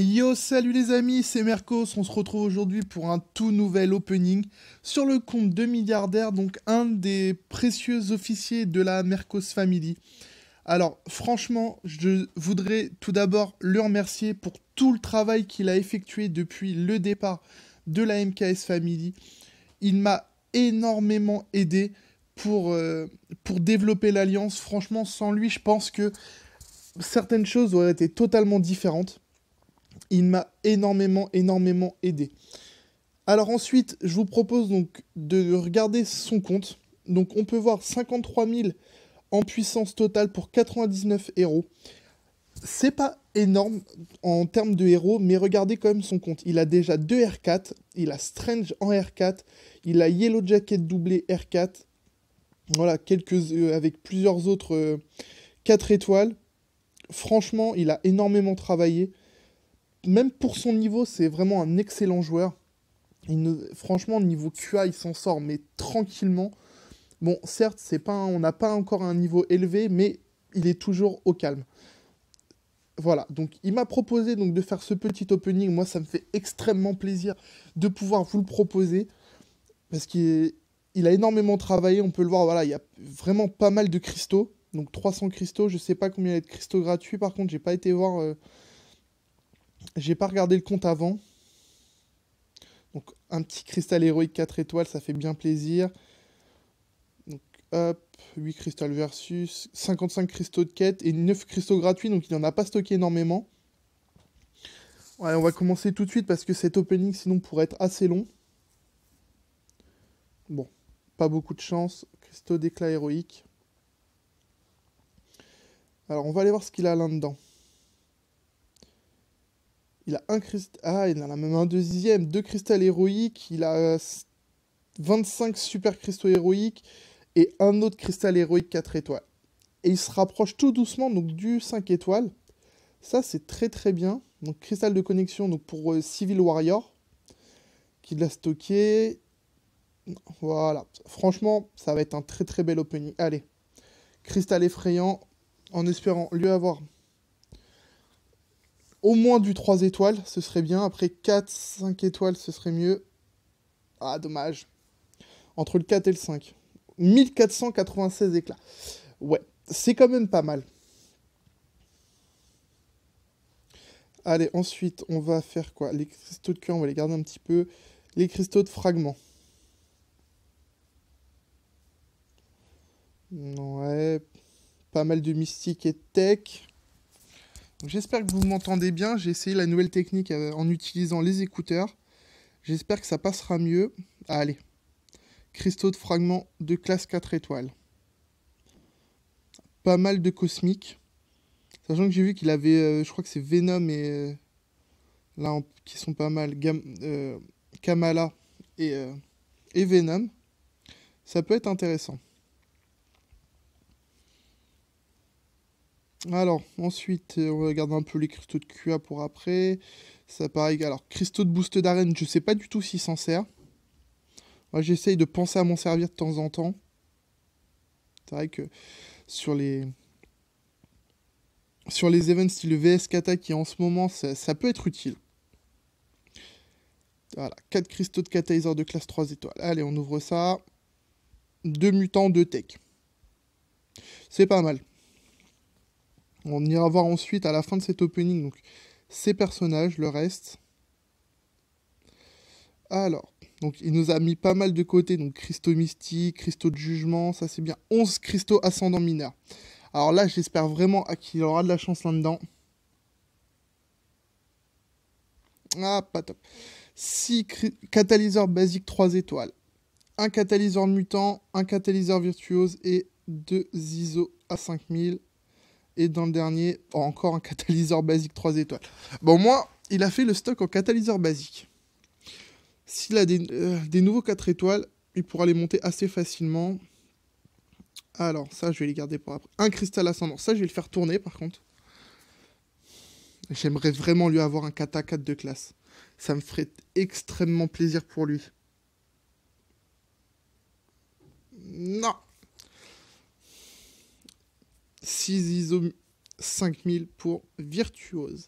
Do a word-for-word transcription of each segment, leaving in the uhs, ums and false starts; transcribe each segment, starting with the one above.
Hey yo, salut les amis, c'est Merkkos, on se retrouve aujourd'hui pour un tout nouvel opening sur le compte de Milliardaire, donc un des précieux officiers de la Merkkos Family. Alors franchement, je voudrais tout d'abord le remercier pour tout le travail qu'il a effectué depuis le départ de la M K S Family. Il m'a énormément aidé pour, euh, pour développer l'alliance. Franchement, sans lui, je pense que certaines choses auraient été totalement différentes. Il m'a énormément, énormément aidé. Alors ensuite, je vous propose donc de regarder son compte. Donc on peut voir cinquante-trois mille en puissance totale pour quatre-vingt-dix-neuf héros. C'est pas énorme en termes de héros, mais regardez quand même son compte. Il a déjà deux R quatre, il a Strange en R quatre, il a Yellow Jacket doublé R quatre. Voilà, quelques, euh, avec plusieurs autres euh, quatre étoiles. Franchement, il a énormément travaillé. Même pour son niveau, c'est vraiment un excellent joueur. Il ne... Franchement, au niveau Q A, il s'en sort, mais tranquillement. Bon, certes, c'est pas un... on n'a pas encore un niveau élevé, mais il est toujours au calme. Voilà, donc il m'a proposé donc, de faire ce petit opening. Moi, ça me fait extrêmement plaisir de pouvoir vous le proposer. Parce qu'il il a énormément travaillé, on peut le voir, voilà, il y a vraiment pas mal de cristaux. Donc trois cents cristaux, je ne sais pas combien il y a de cristaux gratuits. Par contre, j'ai pas été voir... Euh... J'ai pas regardé le compte avant. Donc un petit cristal héroïque quatre étoiles, ça fait bien plaisir. Donc hop, huit cristals versus, cinquante-cinq cristaux de quête et neuf cristaux gratuits, donc il n'en a pas stocké énormément. Ouais, on va commencer tout de suite parce que cet opening sinon pourrait être assez long. Bon, pas beaucoup de chance, cristaux d'éclat héroïque. Alors on va aller voir ce qu'il a là-dedans. Il a un cristal... Ah, il en a même un deuxième. Deux cristals héroïques. Il a vingt-cinq super cristaux héroïques. Et un autre cristal héroïque quatre étoiles. Et il se rapproche tout doucement donc, du cinq étoiles. Ça, c'est très très bien. Donc, cristal de connexion donc, pour euh, Civil Warrior. Qui l'a stocké. Voilà. Franchement, ça va être un très très bel opening. Allez. Cristal effrayant. En espérant lui avoir... Au moins du trois étoiles, ce serait bien. Après quatre, cinq étoiles, ce serait mieux. Ah, dommage. Entre le quatre et le cinq. mille quatre cent quatre-vingt-seize éclats. Ouais, c'est quand même pas mal. Allez, ensuite, on va faire quoi? Les cristaux de cœur, on va les garder un petit peu. Les cristaux de fragments. Ouais, pas mal de mystique et de tech. J'espère que vous m'entendez bien, j'ai essayé la nouvelle technique en utilisant les écouteurs. J'espère que ça passera mieux. Ah, allez, cristaux de fragments de classe quatre étoiles. Pas mal de cosmiques. Sachant que j'ai vu qu'il avait, euh, je crois que c'est Venom et... Euh, là, on, qui sont pas mal, Gam, euh, Kamala et, euh, et Venom. Ça peut être intéressant. Alors, ensuite, on regarde un peu les cristaux de Q A pour après. Ça pareil. Alors, cristaux de boost d'arène, je ne sais pas du tout s'il s'en sert. Moi, j'essaye de penser à m'en servir de temps en temps. C'est vrai que sur les... Sur les events style V S Kata qui est en ce moment, ça, ça peut être utile. Voilà, quatre cristaux de catalyseur de classe trois étoiles. Allez, on ouvre ça. deux mutants, deux tech. C'est pas mal. On ira voir ensuite, à la fin de cet opening, donc, ces personnages, le reste. Alors, donc, il nous a mis pas mal de côté, donc cristaux mystiques, cristaux de jugement, ça c'est bien. onze cristaux ascendants mineurs. Alors là, j'espère vraiment qu'il aura de la chance là-dedans. Ah, pas top. six catalyseurs basiques trois étoiles. un catalyseur mutant, un catalyseur virtuose et deux I S O à cinq mille. Et dans le dernier, oh, encore un catalyseur basique trois étoiles. Bon, moi, il a fait le stock en catalyseur basique. S'il a des, euh, des nouveaux quatre étoiles, il pourra les monter assez facilement. Alors, ça, je vais les garder pour après. Un cristal ascendant. Ça, je vais le faire tourner, par contre. J'aimerais vraiment lui avoir un kata quatre de classe. Ça me ferait extrêmement plaisir pour lui. Non! six I S O cinq mille pour virtuose.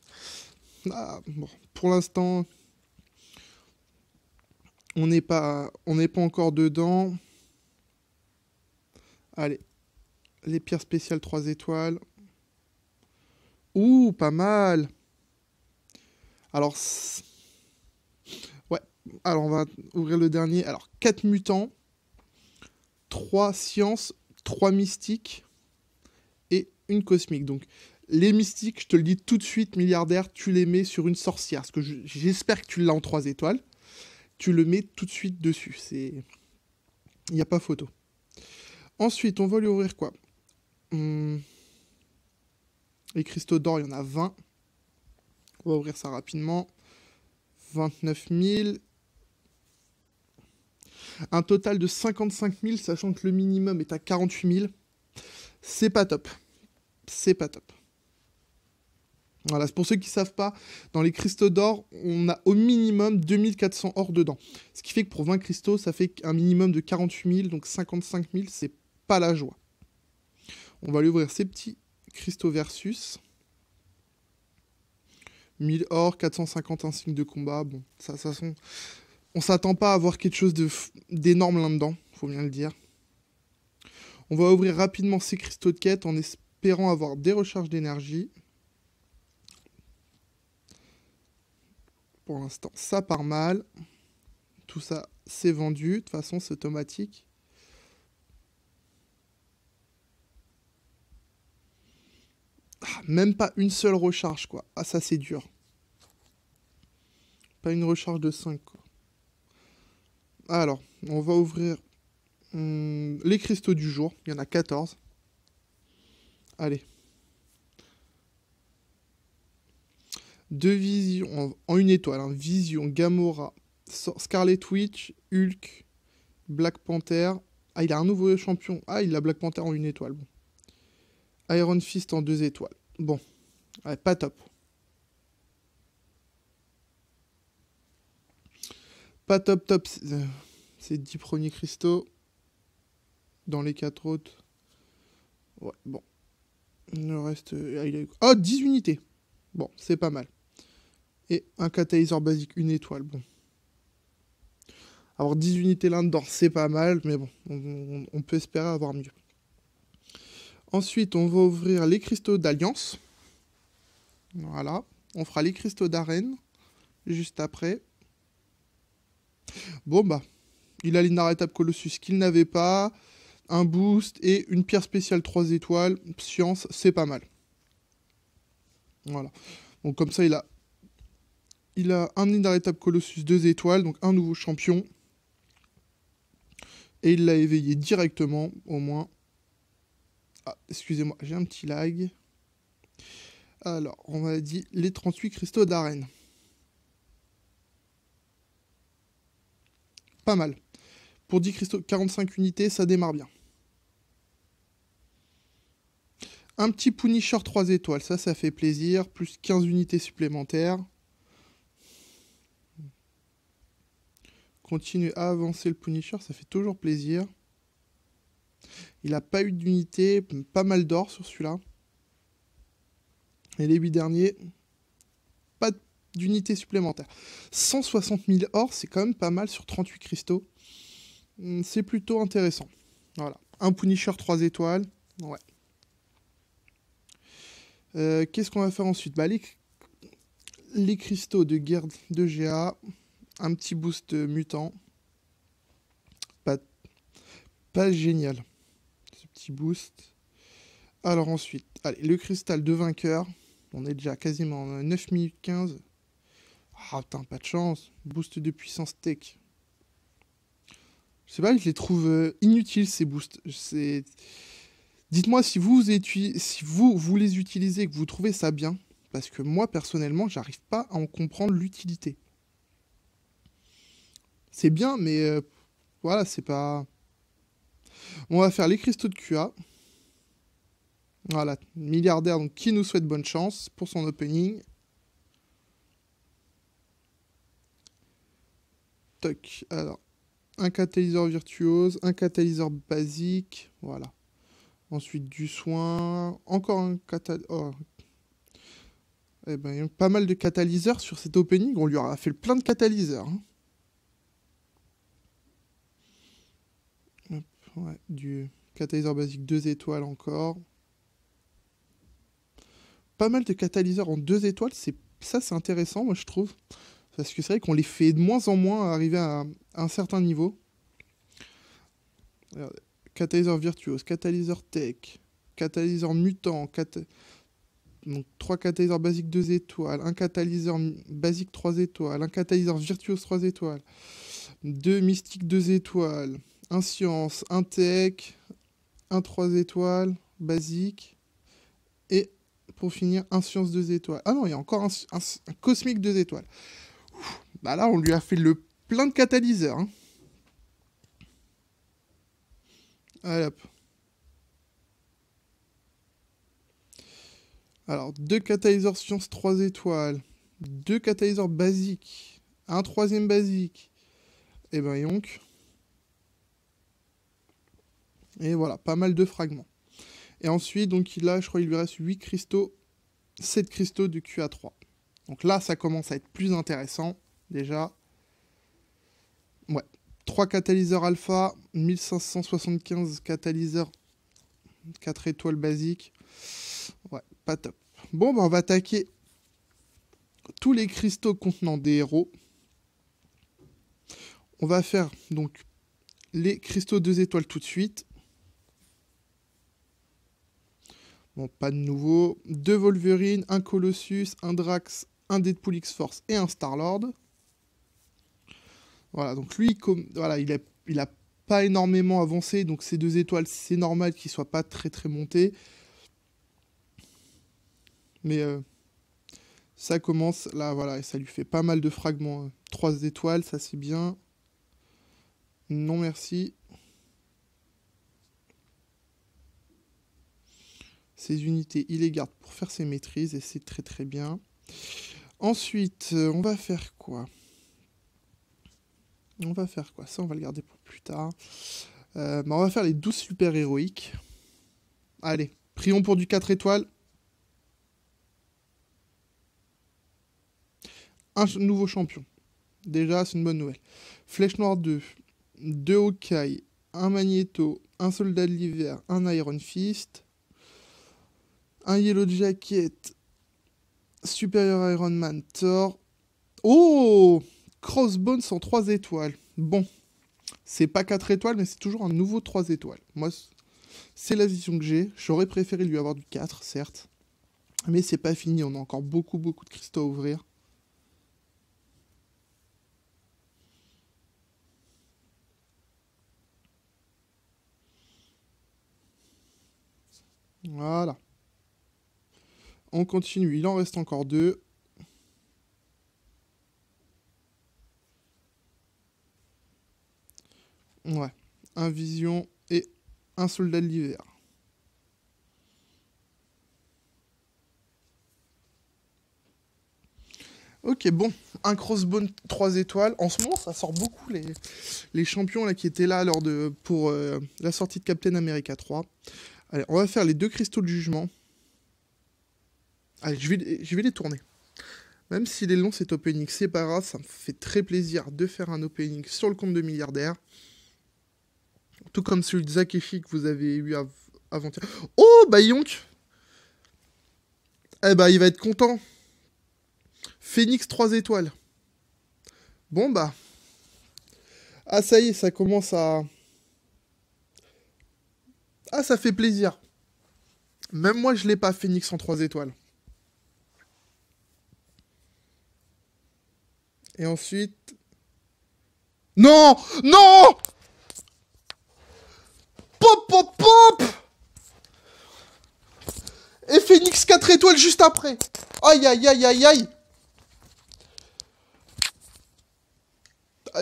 Ah, bon, pour l'instant, on n'est pas, on n'est pas encore dedans. Allez, les pierres spéciales trois étoiles. Ouh, pas mal. Alors, ouais, alors on va ouvrir le dernier. Alors, quatre mutants, trois sciences, trois mystiques et une cosmique. Donc, les mystiques, je te le dis tout de suite, milliardaire, tu les mets sur une sorcière. Parce que j'espère que tu l'as en trois étoiles. Tu le mets tout de suite dessus. Il n'y a pas photo. Ensuite, on va lui ouvrir quoi? Hum... Les cristaux d'or, il y en a vingt. On va ouvrir ça rapidement. vingt-neuf mille. Un total de cinquante-cinq mille, sachant que le minimum est à quarante-huit mille. C'est pas top. C'est pas top. Voilà, c'est pour ceux qui ne savent pas, dans les cristaux d'or, on a au minimum deux mille quatre cents or dedans. Ce qui fait que pour vingt cristaux, ça fait un minimum de quarante-huit mille, donc cinquante-cinq mille, c'est pas la joie. On va lui ouvrir ces petits cristaux versus. mille or, quatre cent cinquante insignes de combat, bon, ça, ça sont... On s'attend pas à avoir quelque chose d'énorme là-dedans, faut bien le dire. On va ouvrir rapidement ces cristaux de quête en espérant avoir des recharges d'énergie. Pour l'instant, ça part mal. Tout ça, c'est vendu. De toute façon, c'est automatique. Ah, même pas une seule recharge, quoi. Ah, ça, c'est dur. Pas une recharge de cinq, quoi. Alors, on va ouvrir hum, les cristaux du jour. Il y en a quatorze. Allez. Deux visions, en une étoile, hein. Vision, Gamora, Scarlet Witch, Hulk, Black Panther. Ah, il a un nouveau champion. Ah, il a Black Panther en une étoile. Bon. Iron Fist en deux étoiles. Bon, ouais, pas top. Pas top, top. Euh, ces dix premiers cristaux. Dans les quatre autres. Ouais, bon. Le reste... Ah, il a... oh, dix unités. Bon, c'est pas mal. Et un catalyseur basique, une étoile, bon. Avoir dix unités là-dedans, c'est pas mal, mais bon, on, on peut espérer avoir mieux. Ensuite, on va ouvrir les cristaux d'alliance. Voilà. On fera les cristaux d'arène, juste après. Bon, bah, il a l'inarrêtable Colossus qu'il n'avait pas, un boost et une pierre spéciale trois étoiles. Science, c'est pas mal. Voilà. Donc comme ça, il a, il a un inarrêtable Colossus deux étoiles, donc un nouveau champion. Et il l'a éveillé directement, au moins. Ah, excusez-moi, j'ai un petit lag. Alors, on m'a dit les trente-huit cristaux d'arène. Pas mal. Pour dix cristaux, quarante-cinq unités, ça démarre bien. Un petit Punisher trois étoiles, ça, ça fait plaisir. Plus quinze unités supplémentaires. Continue à avancer le Punisher, ça fait toujours plaisir. Il n'a pas eu d'unité, pas mal d'or sur celui-là. Et les huit derniers, pas d'unité supplémentaire. cent soixante mille or, c'est quand même pas mal sur trente-huit cristaux. C'est plutôt intéressant. Voilà. Un Punisher trois étoiles, ouais. Euh, qu'est-ce qu'on va faire ensuite? Bah, les... les cristaux de guerre de G A, un petit boost mutant. Pas, pas génial, ce petit boost. Alors ensuite, allez, le cristal de vainqueur. On est déjà quasiment à neuf minutes quinze. Ah, putain, pas de chance. Boost de puissance tech. Je sais pas, je les trouve inutiles, ces boosts. C'est... Dites-moi si vous, si vous, vous les utilisez et que vous trouvez ça bien. Parce que moi, personnellement, j'arrive pas à en comprendre l'utilité. C'est bien, mais euh, voilà, c'est pas... On va faire les cristaux de Q A. Voilà, milliardaire donc, qui nous souhaite bonne chance pour son opening. Toc, alors, un catalyseur virtuose, un catalyseur basique, voilà. Ensuite, du soin. Encore un catalyseur. Oh. Eh ben, il y a eu pas mal de catalyseurs sur cet opening. On lui aura fait plein de catalyseurs. Hein. Hop, ouais, du catalyseur basique deux étoiles encore. Pas mal de catalyseurs en deux étoiles. Ça, c'est intéressant, moi, je trouve. Parce que c'est vrai qu'on les fait de moins en moins arriver à, à un certain niveau. Regardez. Catalyseur virtuose, catalyseur tech, catalyseur mutant, cat... donc trois catalyseurs basiques deux étoiles, un catalyseur basique trois étoiles, un catalyseur virtuose trois étoiles, deux mystiques deux étoiles, un science, un tech, un trois étoiles, basique, et pour finir, un science deux étoiles. Ah non, il y a encore un, un, un cosmique deux étoiles. Ouf, bah là, on lui a fait le plein de catalyseurs, hein. Allez, hop. Alors, deux catalyseurs science trois étoiles, deux catalyseurs basiques, un troisième basique, et ben Yonk. Et voilà, pas mal de fragments. Et ensuite, donc là, je crois qu'il lui reste huit cristaux, sept cristaux du Q A trois. Donc là, ça commence à être plus intéressant, déjà. Ouais. trois catalyseurs alpha, mille cinq cent soixante-quinze catalyseurs quatre étoiles basiques. Ouais, pas top. Bon, bah on va attaquer tous les cristaux contenant des héros. On va faire donc les cristaux deux étoiles tout de suite. Bon, pas de nouveau. Deux Wolverine, un Colossus, un Drax, un Deadpool X-Force et un Starlord. Voilà, donc lui, comme, voilà, il n'a il a pas énormément avancé, donc ces deux étoiles, c'est normal qu'il ne soit pas très très monté. Mais euh, ça commence, là, voilà, et ça lui fait pas mal de fragments. trois étoiles, ça c'est bien. Non merci. Ces unités, il les garde pour faire ses maîtrises, et c'est très très bien. Ensuite, on va faire quoi ? On va faire quoi? Ça, on va le garder pour plus tard. Euh, bah on va faire les douze super-héroïques. Allez, prions pour du quatre étoiles. Un nouveau champion. Déjà, c'est une bonne nouvelle. Flèche noire deux, deux Hawkeye, un Magneto, un Soldat de l'hiver, un Iron Fist, un Yellow Jacket, Superior Iron Man, Thor. Oh! Crossbones en trois étoiles. Bon, c'est pas quatre étoiles, mais c'est toujours un nouveau trois étoiles. Moi, c'est la vision que j'ai. J'aurais préféré lui avoir du quatre, certes. Mais c'est pas fini, on a encore beaucoup, beaucoup de cristaux à ouvrir. Voilà. On continue, il en reste encore deux. Ouais, un Vision et un Soldat de l'hiver. Ok, bon, un Crossbone trois étoiles. En ce moment, ça sort beaucoup les, les champions là, qui étaient là lors de, pour euh, la sortie de Captain America trois. Allez, on va faire les deux cristaux de jugement. Allez, je vais, je vais les tourner. Même s'il est long, cet opening, c'est pas grave. Ça me fait très plaisir de faire un opening sur le compte de Milliardaire. Tout comme celui de Zakeshi que vous avez eu av avant-hier. Oh, bah Yonk! Eh bah, il va être content. Phoenix trois étoiles. Bon, bah. Ah, ça y est, ça commence à... Ah, ça fait plaisir. Même moi, je l'ai pas, Phoenix en trois étoiles. Et ensuite... Non! Non! Pop, pop, pop! Et Phoenix quatre étoiles juste après. Aïe, aïe, aïe, aïe, aïe.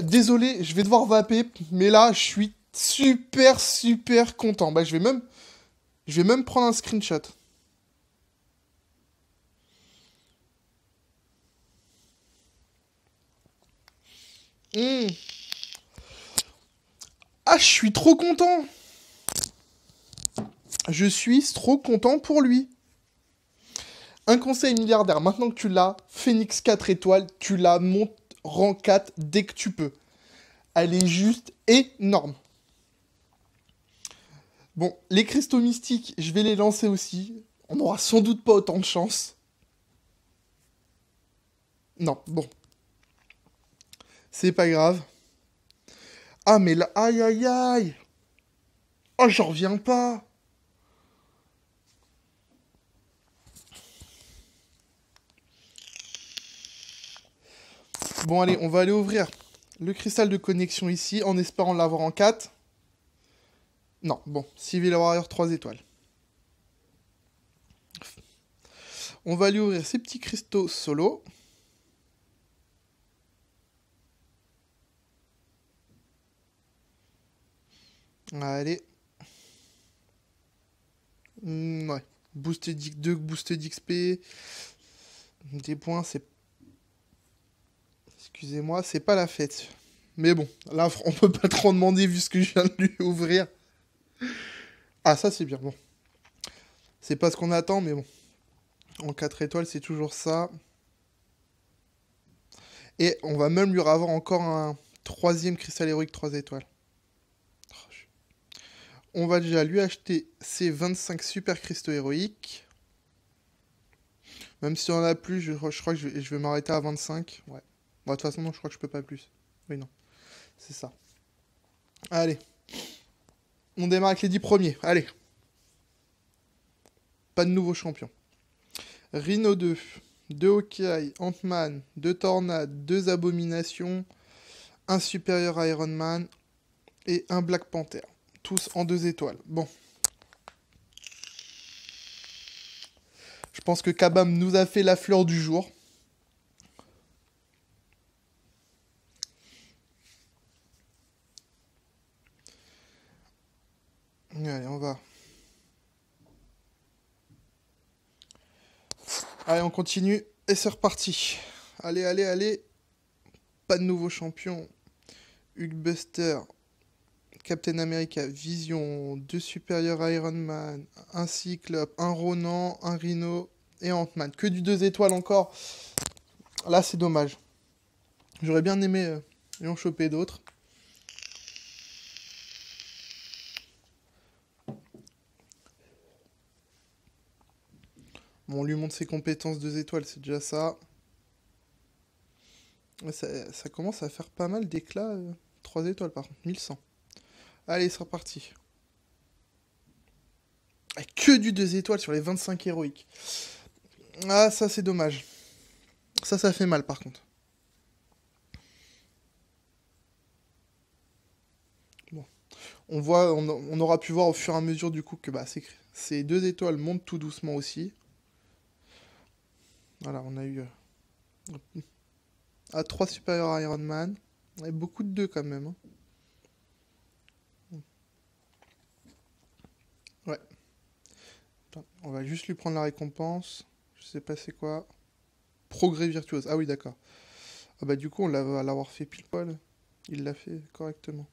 Désolé, je vais devoir vaper, mais là, je suis super, super content. Bah, je vais même... Je vais même prendre un screenshot. Mmh. Ah, je suis trop content. Je suis trop content pour lui. Un conseil milliardaire, maintenant que tu l'as, Phoenix quatre étoiles, tu la montes rang quatre dès que tu peux. Elle est juste énorme. Bon, les cristaux mystiques, je vais les lancer aussi. On n'aura sans doute pas autant de chance. Non, bon. C'est pas grave. Ah, mais là... Aïe, aïe, aïe. Oh, j'en reviens pas. Bon, allez, on va aller ouvrir le cristal de connexion ici, en espérant l'avoir en quatre. Non, bon, Civil Warrior trois étoiles. On va aller ouvrir ces petits cristaux solo. Allez. Mmh, ouais. Boost de boost d'X P. Des points, c'est... Excusez-moi, c'est pas la fête. Mais bon, là, on peut pas trop en demander vu ce que je viens de lui ouvrir. Ah, ça, c'est bien, bon. C'est pas ce qu'on attend, mais bon. En quatre étoiles, c'est toujours ça. Et on va même lui avoir encore un troisième cristal héroïque trois étoiles. On va déjà lui acheter ses vingt-cinq super cristaux héroïques. Même si on en a plus, je, je crois que je vais, je vais m'arrêter à vingt-cinq. Ouais. Bon, de toute façon, non, je crois que je peux pas plus. Oui, non. C'est ça. Allez. On démarre avec les dix premiers. Allez. Pas de nouveau champion. Rhino deux, deux Hawkeye, Ant-Man, deux Tornades, deux Abominations, un Superior Iron Man et un Black Panther. Tous en deux étoiles. Bon. Je pense que Kabam nous a fait la fleur du jour. Allez, on va. Allez, on continue. Et c'est reparti. Allez, allez, allez. Pas de nouveau champion. Hulkbuster. Captain America. Vision. Deux Superior Iron Man. Un Cyclope. Un Ronan. Un Rhino. Et Ant-Man. Que du deux étoiles encore. Là, c'est dommage. J'aurais bien aimé euh, y en choper d'autres. Bon, on lui montre ses compétences deux étoiles, c'est déjà ça. ça. Ça commence à faire pas mal d'éclats. Euh, trois étoiles par contre, mille cent. Allez, c'est reparti. Ah, que du deux étoiles sur les vingt-cinq héroïques. Ah, ça c'est dommage. Ça, ça fait mal par contre. Bon. On voit, on, on aura pu voir au fur et à mesure du coup que bah, ces, ces deux étoiles montent tout doucement aussi. Voilà, on a eu euh, à trois supérieurs Iron Man. Et beaucoup de deux quand même. Hein. Ouais. Attends, on va juste lui prendre la récompense. Je sais pas c'est quoi. Progrès virtuose. Ah oui, d'accord. Ah bah du coup, on va l'avoir fait pile poil. Il l'a fait correctement.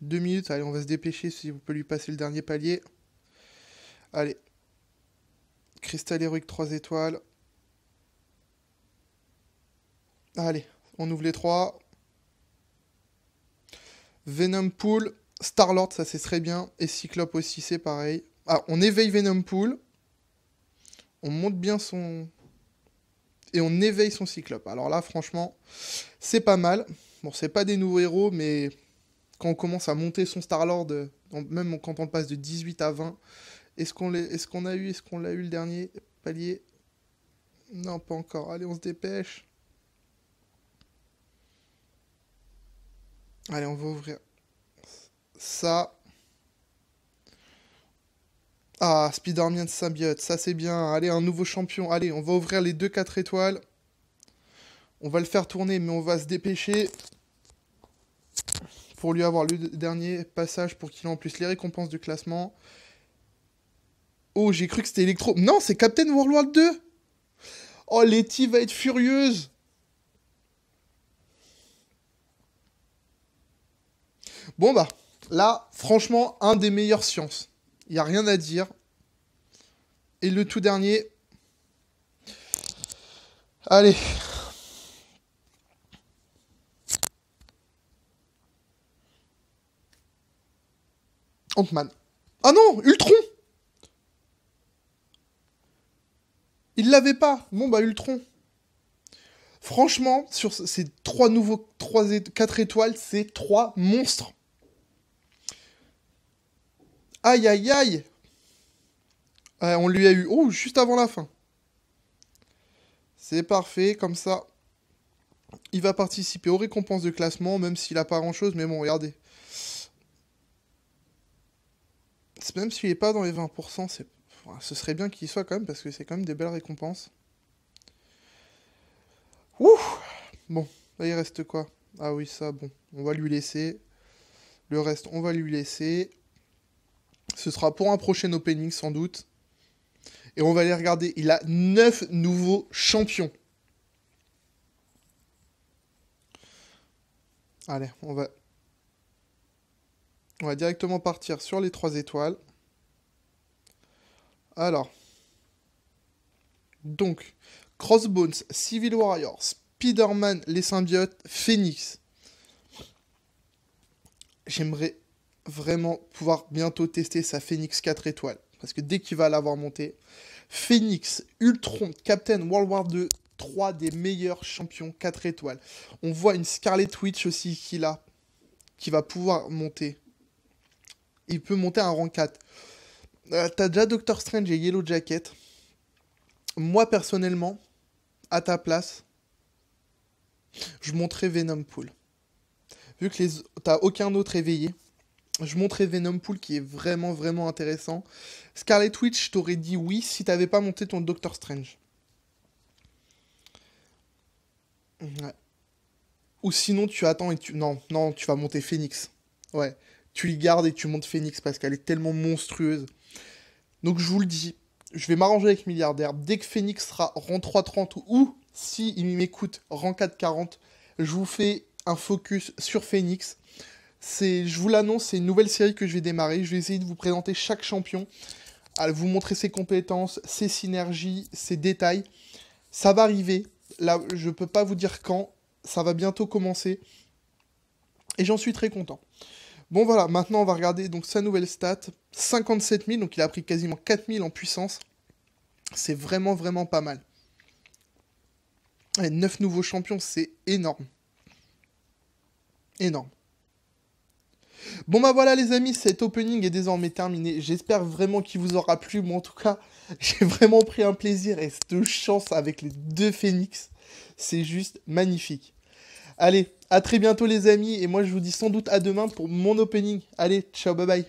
Deux minutes. Allez, on va se dépêcher si vous pouvez lui passer le dernier palier. Allez. Cristal héroïque trois étoiles. Allez, on ouvre les trois. Venom Pool, Starlord, ça c'est très bien. Et Cyclope aussi, c'est pareil. Ah, on éveille Venom Pool. On monte bien son... Et on éveille son Cyclope. Alors là, franchement, c'est pas mal. Bon, c'est pas des nouveaux héros, mais... Quand on commence à monter son Starlord, même quand on passe de dix-huit à vingt... Est-ce qu'on est-ce qu'on a eu, est-ce qu'on l'a eu le dernier palier? Non, pas encore. Allez, on se dépêche. Allez, on va ouvrir ça. Ah, Spider-Man symbiote, ça c'est bien. Allez, un nouveau champion. Allez, on va ouvrir les deux quatre étoiles. On va le faire tourner, mais on va se dépêcher. Pour lui avoir le dernier passage, pour qu'il ait en plus les récompenses du classement. Oh, j'ai cru que c'était Electro. Non, c'est Captain World deux. Oh, Letty va être furieuse. Bon, bah, là, franchement, un des meilleurs sciences. Il n'y a rien à dire. Et le tout dernier, Allez. Ant-Man. Ah non, Ultron. Il l'avait pas. Bon bah Ultron. Franchement, sur ces trois nouveaux, quatre étoiles, c'est trois monstres. Aïe, aïe, aïe. Euh, on lui a eu... Oh, juste avant la fin. C'est parfait, comme ça. Il va participer aux récompenses de classement, même s'il n'a pas grand-chose. Mais bon, regardez. Même s'il n'est pas dans les vingt pour cent, c'est... ce serait bien qu'il y soit quand même, parce que c'est quand même des belles récompenses. Ouh. Bon, là il reste quoi? Ah oui, ça, bon, on va lui laisser. Le reste, on va lui laisser. Ce sera pour un prochain opening, sans doute. Et on va aller regarder. Il a neuf nouveaux champions. Allez, on va... On va directement partir sur les trois étoiles. Alors. Donc... Crossbones, Civil Warrior, Spider-Man, les symbiotes, Phoenix. J'aimerais vraiment pouvoir bientôt tester sa Phoenix quatre étoiles. Parce que dès qu'il va l'avoir montée, Phoenix, Ultron, Captain World War deux, trois des meilleurs champions quatre étoiles. On voit une Scarlet Witch aussi qu'il a, qui va pouvoir monter. Il peut monter un rang quatre. Euh, T'as déjà Doctor Strange et Yellow Jacket. Moi, personnellement, à ta place, je monterais Venom Pool. Vu que les... t'as aucun autre éveillé, je monterais Venom Pool qui est vraiment, vraiment intéressant. Scarlet Witch, je t'aurais dit oui si t'avais pas monté ton Doctor Strange. Ouais. Ou sinon, tu attends et tu... Non, non, tu vas monter Phoenix. Ouais, tu les gardes et tu montes Phoenix parce qu'elle est tellement monstrueuse. Donc, je vous le dis. Je vais m'arranger avec Milliardaire. Dès que Phoenix sera rang trois trente ou, si il m'écoute, rang quatre quarante, je vous fais un focus sur Phoenix. Je vous l'annonce, c'est une nouvelle série que je vais démarrer. Je vais essayer de vous présenter chaque champion, à vous montrer ses compétences, ses synergies, ses détails. Ça va arriver. Là, je ne peux pas vous dire quand. Ça va bientôt commencer. Et j'en suis très content. Bon voilà, maintenant on va regarder donc sa nouvelle stat, cinquante-sept mille, donc il a pris quasiment quatre mille en puissance, c'est vraiment vraiment pas mal. Et neuf nouveaux champions, c'est énorme. Énorme. Bon bah voilà les amis, cet opening est désormais terminé, j'espère vraiment qu'il vous aura plu, moi en tout cas, j'ai vraiment pris un plaisir et cette chance avec les deux Phoenix, c'est juste magnifique. Allez, à très bientôt les amis, et moi je vous dis sans doute à demain pour mon opening. Allez, ciao, bye bye.